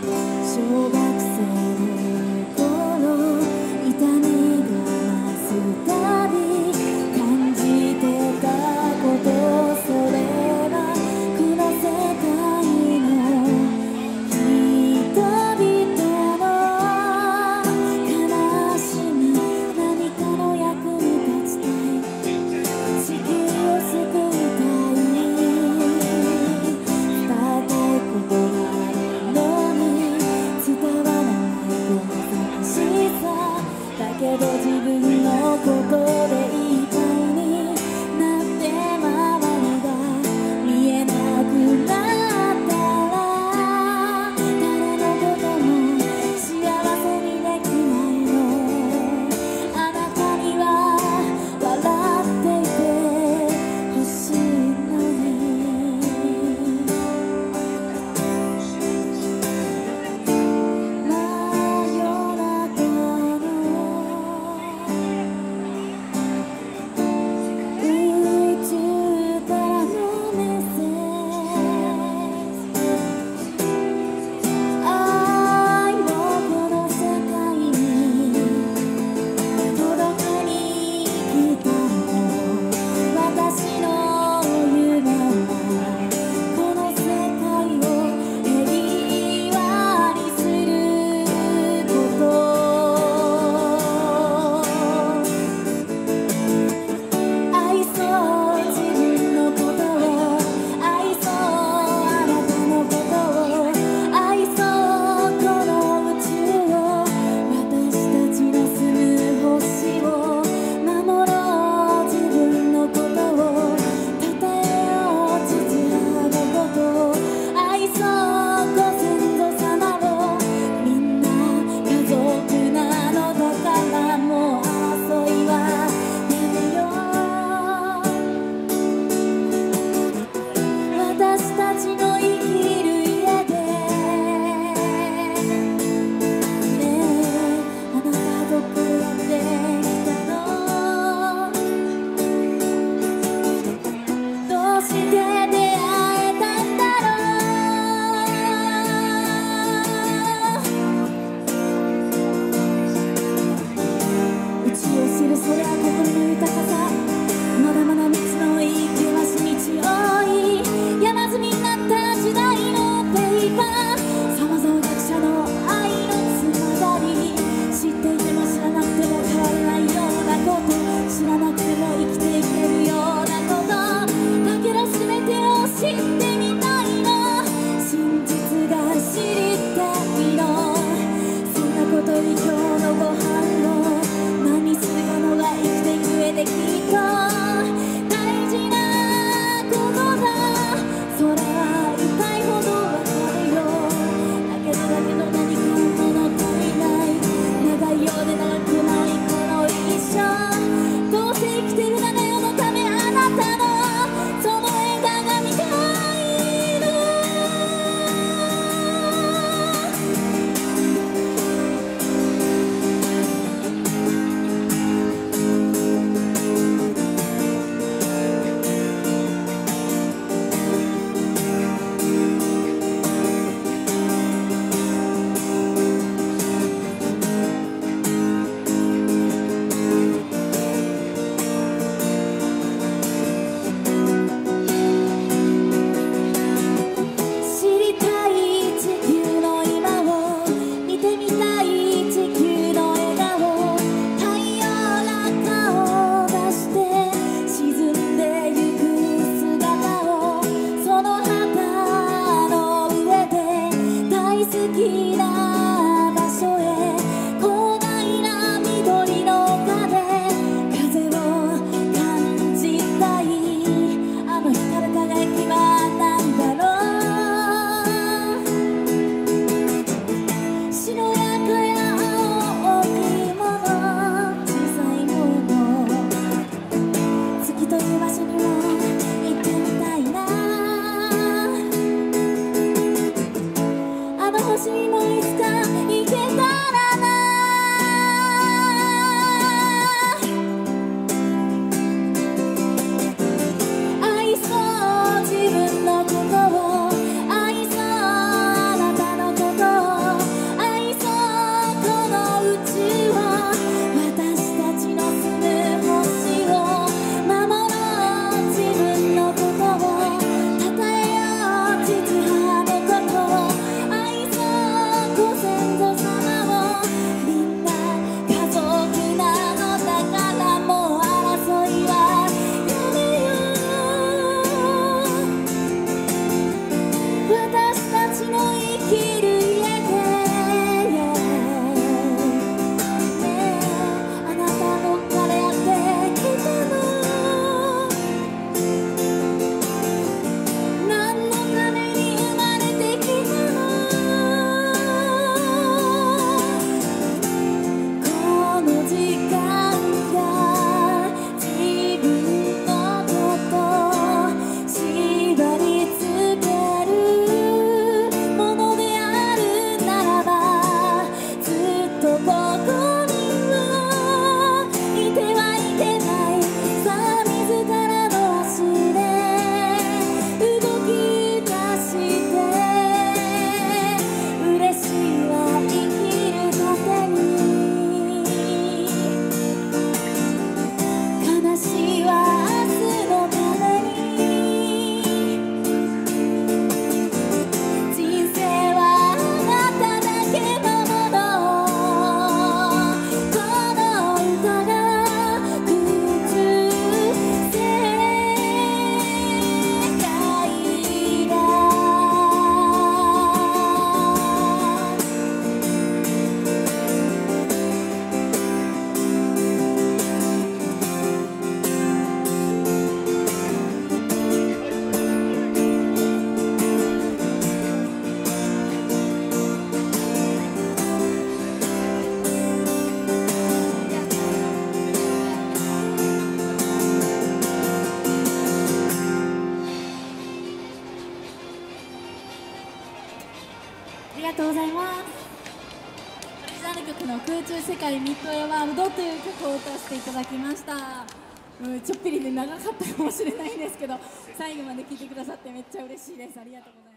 伝わとうございます。トレジャーヌ曲の空中世界ミッドウェイワールドという曲を歌わせていただきました。ちょっぴりね、長かったかもしれないんですけど、最後まで聴いてくださってめっちゃ嬉しいです。ありがとうございます。